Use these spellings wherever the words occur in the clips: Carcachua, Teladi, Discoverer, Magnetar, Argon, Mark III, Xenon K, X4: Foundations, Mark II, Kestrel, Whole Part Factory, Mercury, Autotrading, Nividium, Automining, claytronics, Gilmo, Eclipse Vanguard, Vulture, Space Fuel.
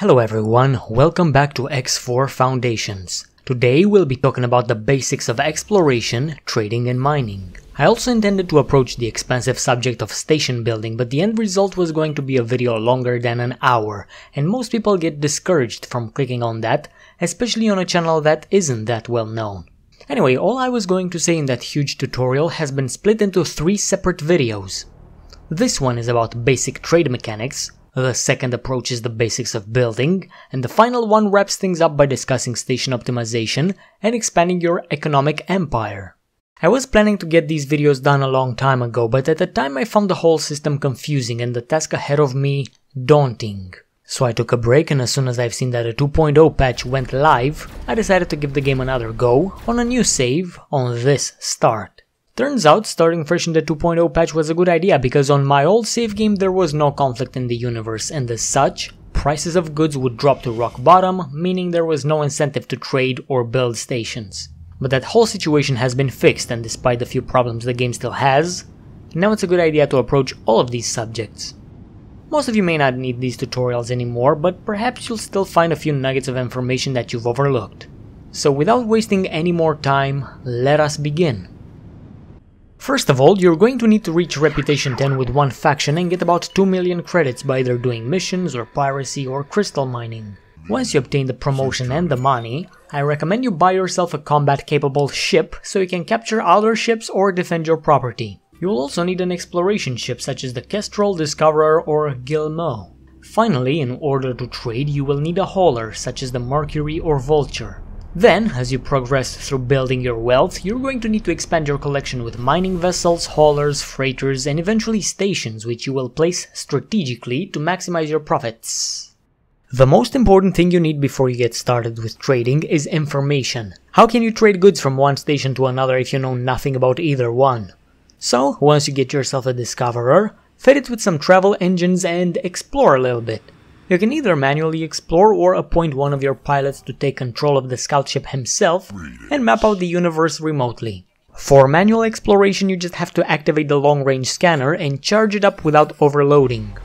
Hello everyone, welcome back to X4 Foundations. Today we'll be talking about the basics of exploration, trading and mining. I also intended to approach the expansive subject of station building, but the end result was going to be a video longer than an hour, and most people get discouraged from clicking on that, especially on a channel that isn't that well known. Anyway, all I was going to say in that huge tutorial has been split into three separate videos. This one is about basic trade mechanics, the second approaches the basics of building, and the final one wraps things up by discussing station optimization and expanding your economic empire. I was planning to get these videos done a long time ago, but at the time I found the whole system confusing and the task ahead of me daunting. So I took a break, and as soon as I've seen that a 2.0 patch went live, I decided to give the game another go on a new save on this start. Turns out starting fresh in the 2.0 patch was a good idea, because on my old save game there was no conflict in the universe, and as such, prices of goods would drop to rock bottom, meaning there was no incentive to trade or build stations. But that whole situation has been fixed, and despite the few problems the game still has, now it's a good idea to approach all of these subjects. Most of you may not need these tutorials anymore, but perhaps you'll still find a few nuggets of information that you've overlooked. So without wasting any more time, let us begin. First of all, you're going to need to reach Reputation 10 with one faction and get about 2 million credits by either doing missions or piracy or crystal mining. Once you obtain the promotion and the money, I recommend you buy yourself a combat-capable ship so you can capture other ships or defend your property. You'll also need an exploration ship such as the Kestrel, Discoverer or Gilmo. Finally, in order to trade, you will need a hauler such as the Mercury or Vulture. Then, as you progress through building your wealth, you're going to need to expand your collection with mining vessels, haulers, freighters, and eventually stations, which you will place strategically to maximize your profits. The most important thing you need before you get started with trading is information. How can you trade goods from one station to another if you know nothing about either one? So, once you get yourself a Discoverer, fit it with some travel engines and explore a little bit. You can either manually explore or appoint one of your pilots to take control of the scout ship himself and map out the universe remotely. For manual exploration, you just have to activate the long-range scanner and charge it up without overloading.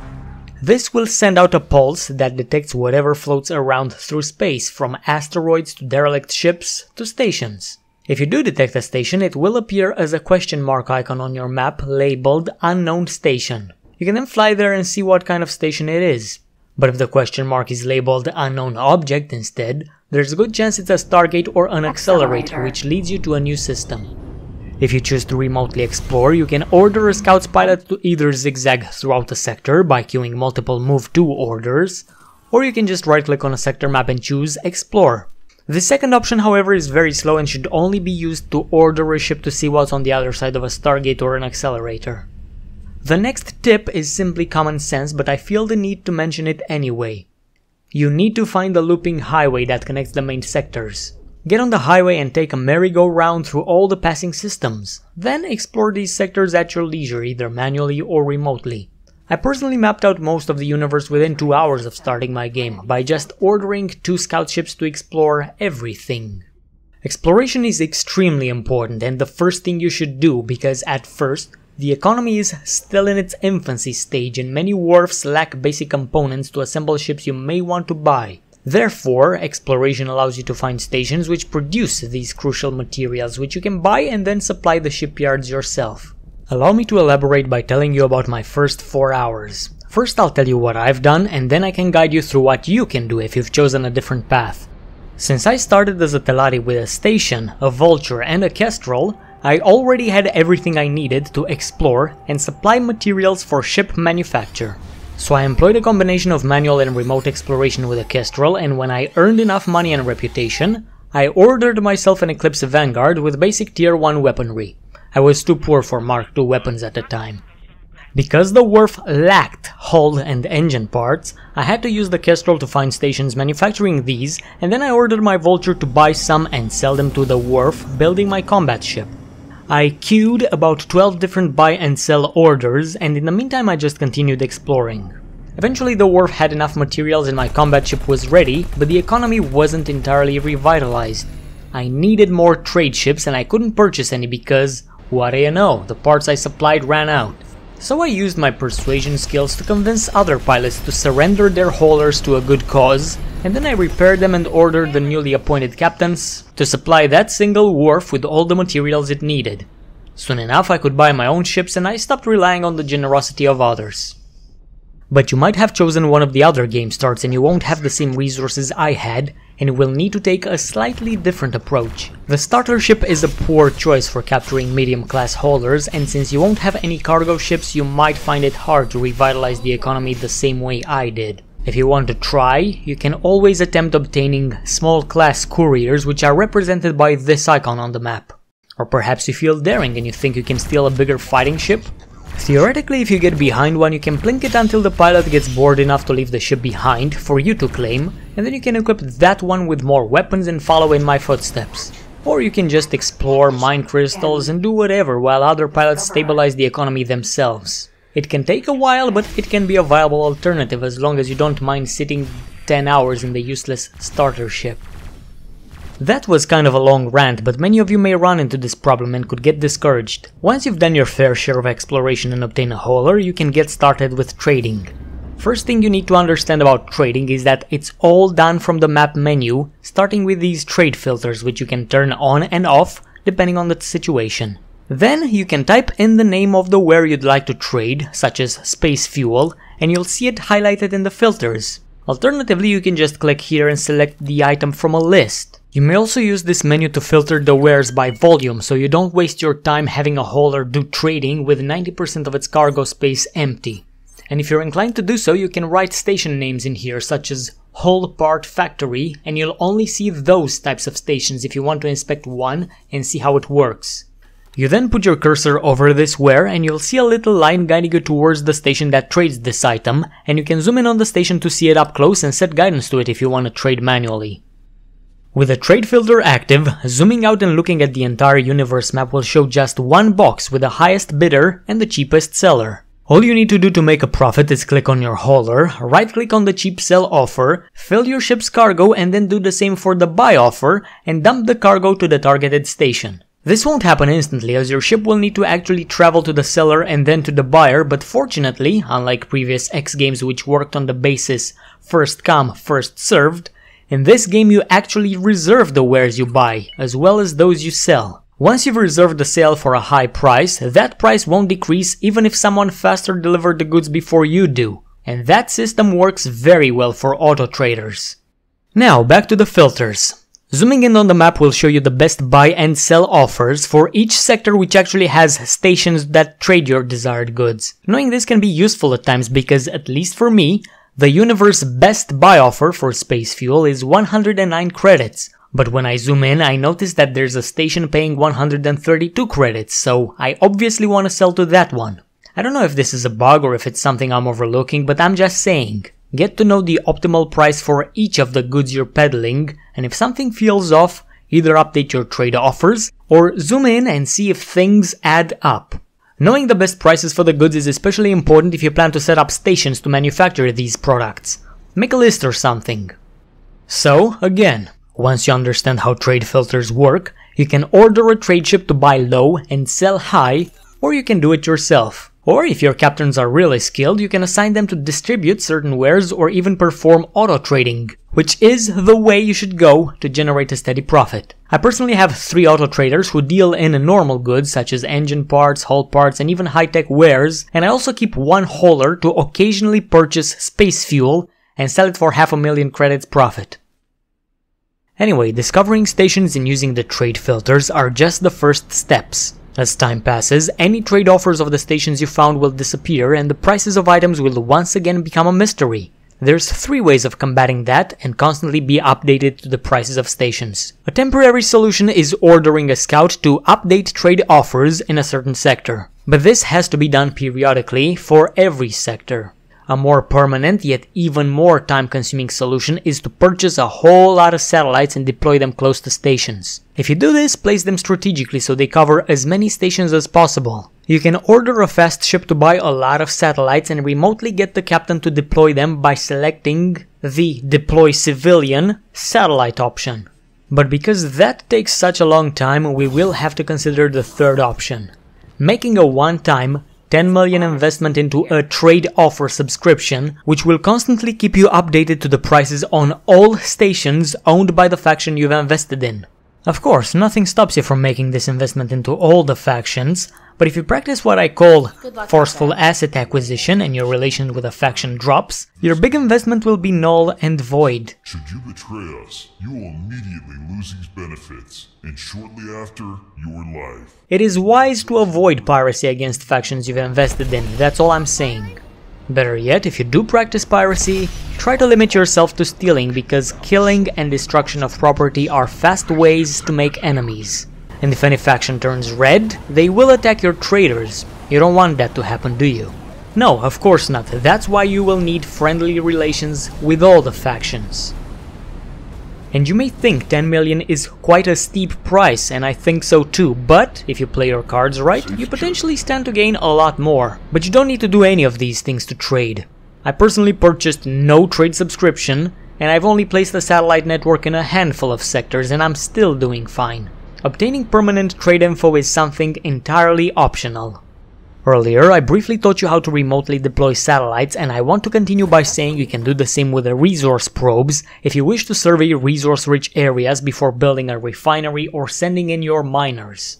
This will send out a pulse that detects whatever floats around through space, from asteroids to derelict ships to stations. If you do detect a station, it will appear as a question mark icon on your map labeled Unknown Station. You can then fly there and see what kind of station it is. But if the question mark is labeled Unknown Object instead, there's a good chance it's a Stargate or an accelerator, which leads you to a new system. If you choose to remotely explore, you can order a scout's pilot to either zigzag throughout the sector by queuing multiple move to orders, or you can just right-click on a sector map and choose Explore. The second option, however, is very slow and should only be used to order a ship to see what's on the other side of a Stargate or an accelerator. The next tip is simply common sense, but I feel the need to mention it anyway. You need to find the looping highway that connects the main sectors. Get on the highway and take a merry-go-round through all the passing systems. Then explore these sectors at your leisure, either manually or remotely. I personally mapped out most of the universe within 2 hours of starting my game, by just ordering 2 scout ships to explore everything. Exploration is extremely important and the first thing you should do, because at first, the economy is still in its infancy stage and many wharves lack basic components to assemble ships you may want to buy. Therefore, exploration allows you to find stations which produce these crucial materials, which you can buy and then supply the shipyards yourself. Allow me to elaborate by telling you about my first 4 hours. First I'll tell you what I've done, and then I can guide you through what you can do if you've chosen a different path. Since I started as a Teladi with a station, a Vulture and a Kestrel, I already had everything I needed to explore and supply materials for ship manufacture. So I employed a combination of manual and remote exploration with a Kestrel, and when I earned enough money and reputation, I ordered myself an Eclipse Vanguard with basic tier 1 weaponry. I was too poor for Mark II weapons at the time. Because the wharf lacked hull and engine parts, I had to use the Kestrel to find stations manufacturing these, and then I ordered my Vulture to buy some and sell them to the wharf, building my combat ship. I queued about 12 different buy and sell orders, and in the meantime I just continued exploring. Eventually the wharf had enough materials and my combat ship was ready, but the economy wasn't entirely revitalized. I needed more trade ships and I couldn't purchase any because, what do you know, the parts I supplied ran out. So I used my persuasion skills to convince other pilots to surrender their haulers to a good cause, and then I repaired them and ordered the newly appointed captains to supply that single wharf with all the materials it needed. Soon enough I could buy my own ships and I stopped relying on the generosity of others. But you might have chosen one of the other game starts and you won't have the same resources I had, and will need to take a slightly different approach. The starter ship is a poor choice for capturing medium class haulers, and since you won't have any cargo ships you might find it hard to revitalize the economy the same way I did. If you want to try, you can always attempt obtaining small class couriers, which are represented by this icon on the map. Or perhaps you feel daring and you think you can steal a bigger fighting ship? Theoretically, if you get behind one, you can plink it until the pilot gets bored enough to leave the ship behind for you to claim, and then you can equip that one with more weapons and follow in my footsteps. Or you can just explore, mine crystals and do whatever while other pilots stabilize the economy themselves. It can take a while, but it can be a viable alternative as long as you don't mind sitting 10 hours in the useless starter ship. That was kind of a long rant, but many of you may run into this problem and could get discouraged. Once you've done your fair share of exploration and obtain a hauler, you can get started with trading. First thing you need to understand about trading is that it's all done from the map menu, starting with these trade filters, which you can turn on and off depending on the situation. Then you can type in the name of the ware you'd like to trade, such as space fuel, and you'll see it highlighted in the filters. Alternatively, you can just click here and select the item from a list. You may also use this menu to filter the wares by volume, so you don't waste your time having a hauler do trading with 90% of its cargo space empty. And if you're inclined to do so, you can write station names in here, such as Whole Part Factory, and you'll only see those types of stations if you want to inspect one and see how it works. You then put your cursor over this ware and you'll see a little line guiding you towards the station that trades this item, and you can zoom in on the station to see it up close and set guidance to it if you want to trade manually. With the trade filter active, zooming out and looking at the entire universe map will show just one box with the highest bidder and the cheapest seller. All you need to do to make a profit is click on your hauler, right click on the cheap sell offer, fill your ship's cargo and then do the same for the buy offer and dump the cargo to the targeted station. This won't happen instantly as your ship will need to actually travel to the seller and then to the buyer, but fortunately, unlike previous X games which worked on the basis first come, first served, in this game you actually reserve the wares you buy, as well as those you sell. Once you've reserved the sale for a high price, that price won't decrease even if someone faster delivered the goods before you do, and that system works very well for auto traders. Now back to the filters. Zooming in on the map will show you the best buy and sell offers for each sector which actually has stations that trade your desired goods. Knowing this can be useful at times because, at least for me, the universe's best buy offer for space fuel is 109 credits, but when I zoom in I notice that there's a station paying 132 credits, so I obviously want to sell to that one. I don't know if this is a bug or if it's something I'm overlooking, but I'm just saying. Get to know the optimal price for each of the goods you're peddling, and if something feels off, either update your trade offers or zoom in and see if things add up. Knowing the best prices for the goods is especially important if you plan to set up stations to manufacture these products. Make a list or something. So, again, once you understand how trade filters work, you can order a trade ship to buy low and sell high, or you can do it yourself. Or if your captains are really skilled, you can assign them to distribute certain wares or even perform auto trading, which is the way you should go to generate a steady profit. I personally have 3 auto traders who deal in normal goods such as engine parts, hull parts and even high-tech wares, and I also keep one hauler to occasionally purchase space fuel and sell it for 500,000 credits profit. Anyway, discovering stations and using the trade filters are just the first steps. As time passes, any trade offers of the stations you found will disappear and the prices of items will once again become a mystery. There's 3 ways of combating that and constantly be updated to the prices of stations. A temporary solution is ordering a scout to update trade offers in a certain sector, but this has to be done periodically for every sector. A more permanent yet even more time-consuming solution is to purchase a whole lot of satellites and deploy them close to stations. If you do this, place them strategically so they cover as many stations as possible. You can order a fast ship to buy a lot of satellites and remotely get the captain to deploy them by selecting the Deploy Civilian satellite option. But because that takes such a long time, we will have to consider the third option. Making a one-time 10 million investment into a trade offer subscription, which will constantly keep you updated to the prices on all stations owned by the faction you've invested in. Of course, nothing stops you from making this investment into all the factions, but if you practice what I call forceful asset acquisition and your relation with a faction drops, your big investment will be null and void. Should you betray us, you will immediately lose these benefits, and shortly after, your life. It is wise to avoid piracy against factions you've invested in, that's all I'm saying. Better yet, if you do practice piracy, try to limit yourself to stealing, because killing and destruction of property are fast ways to make enemies. And if any faction turns red, they will attack your traders. You don't want that to happen, do you? No, of course not. That's why you will need friendly relations with all the factions. And you may think 10 million is quite a steep price, and I think so too, but if you play your cards right, you potentially stand to gain a lot more. But you don't need to do any of these things to trade. I personally purchased no trade subscription, and I've only placed a satellite network in a handful of sectors, and I'm still doing fine. Obtaining permanent trade info is something entirely optional. Earlier, I briefly taught you how to remotely deploy satellites, and I want to continue by saying you can do the same with the resource probes if you wish to survey resource-rich areas before building a refinery or sending in your miners.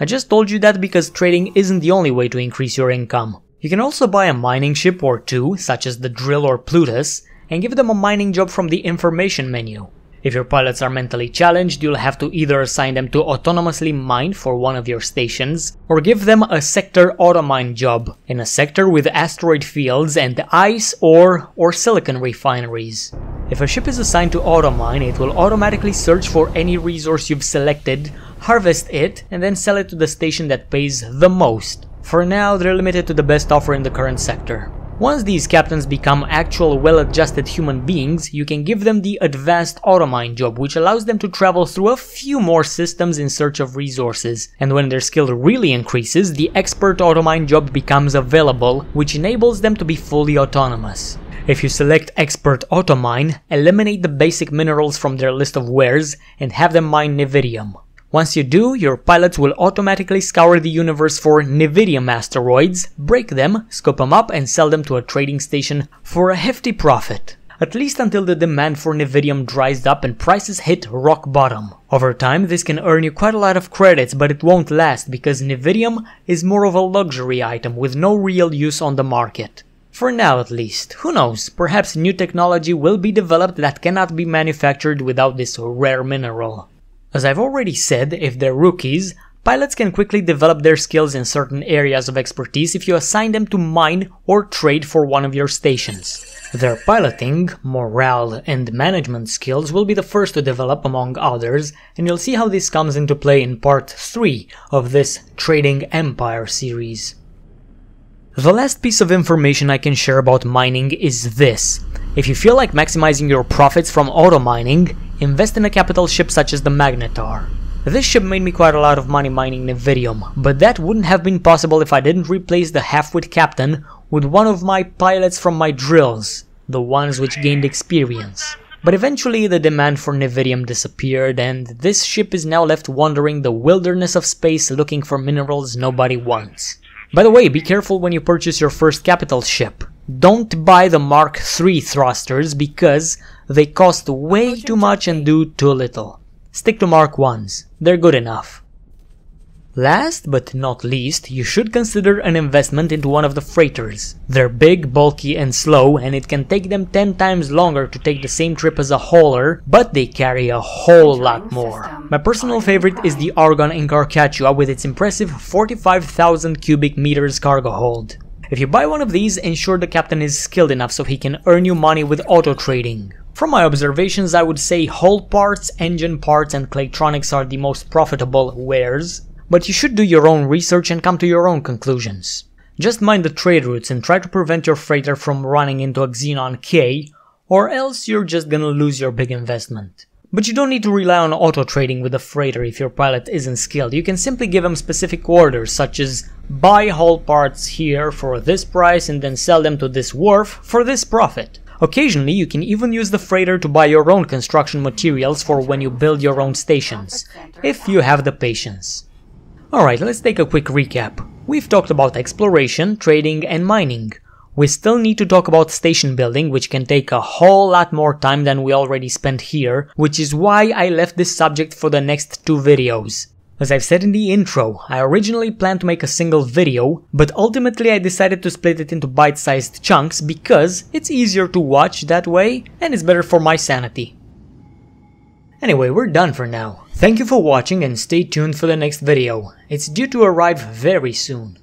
I just told you that because trading isn't the only way to increase your income. You can also buy a mining ship or two, such as the Drill or Plutus, and give them a mining job from the information menu. If your pilots are mentally challenged, you'll have to either assign them to autonomously mine for one of your stations, or give them a sector auto-mine job, in a sector with asteroid fields and ice or silicon refineries. If a ship is assigned to auto-mine, it will automatically search for any resource you've selected, harvest it, and then sell it to the station that pays the most. For now, they're limited to the best offer in the current sector. Once these captains become actual well-adjusted human beings, you can give them the advanced auto-mine job, which allows them to travel through a few more systems in search of resources. And when their skill really increases, the expert auto-mine job becomes available, which enables them to be fully autonomous. If you select expert auto-mine, eliminate the basic minerals from their list of wares and have them mine Nividium. Once you do, your pilots will automatically scour the universe for Nividium asteroids, break them, scoop them up, and sell them to a trading station for a hefty profit. At least until the demand for Nividium dries up and prices hit rock bottom. Over time, this can earn you quite a lot of credits, but it won't last because Nividium is more of a luxury item with no real use on the market. For now at least. Who knows, perhaps new technology will be developed that cannot be manufactured without this rare mineral. As I've already said, if they're rookies, pilots can quickly develop their skills in certain areas of expertise if you assign them to mine or trade for one of your stations. Their piloting, morale, and management skills will be the first to develop among others, and you'll see how this comes into play in part 3 of this Trading Empire series. The last piece of information I can share about mining is this. If you feel like maximizing your profits from auto mining, invest in a capital ship such as the Magnetar. This ship made me quite a lot of money mining Nividium, but that wouldn't have been possible if I didn't replace the half-wit captain with one of my pilots from my drills, the ones which gained experience. But eventually the demand for Nividium disappeared, and this ship is now left wandering the wilderness of space looking for minerals nobody wants. By the way, be careful when you purchase your first capital ship. Don't buy the Mark III thrusters because they cost way too much and do too little. Stick to Mark I's, they're good enough. Last but not least, you should consider an investment into one of the freighters. They're big, bulky and slow, and it can take them 10 times longer to take the same trip as a hauler, but they carry a whole lot more. My personal favorite is the Argon in Carcachua with its impressive 45,000 cubic meters cargo hold. If you buy one of these, ensure the captain is skilled enough so he can earn you money with auto trading. From my observations, I would say hull parts, engine parts and claytronics are the most profitable wares, but you should do your own research and come to your own conclusions. Just mind the trade routes and try to prevent your freighter from running into a Xenon K, or else you're just gonna lose your big investment. But you don't need to rely on auto trading with a freighter if your pilot isn't skilled. You can simply give him specific orders such as buy hull parts here for this price and then sell them to this wharf for this profit. Occasionally, you can even use the freighter to buy your own construction materials for when you build your own stations, if you have the patience. Alright, let's take a quick recap. We've talked about exploration, trading and mining. We still need to talk about station building, which can take a whole lot more time than we already spent here, which is why I left this subject for the next two videos. As I've said in the intro, I originally planned to make a single video, but ultimately I decided to split it into bite-sized chunks because it's easier to watch that way and it's better for my sanity. Anyway, we're done for now. Thank you for watching and stay tuned for the next video. It's due to arrive very soon.